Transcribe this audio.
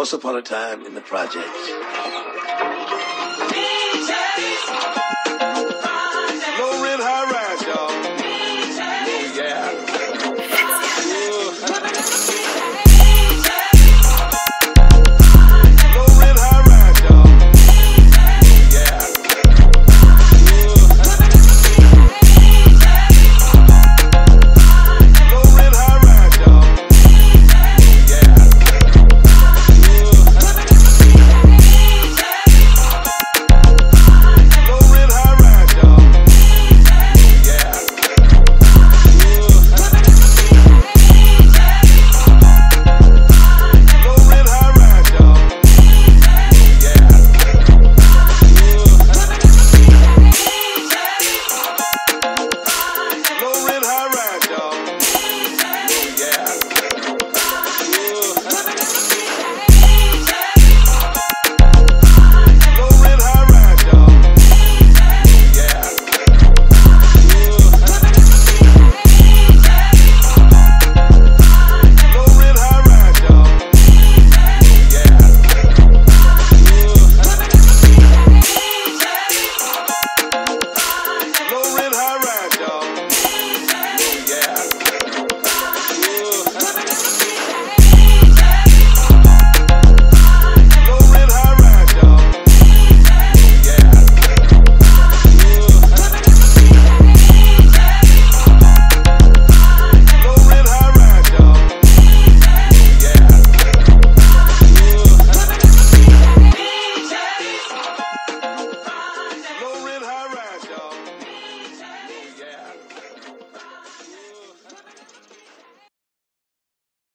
Once upon a time in the projects.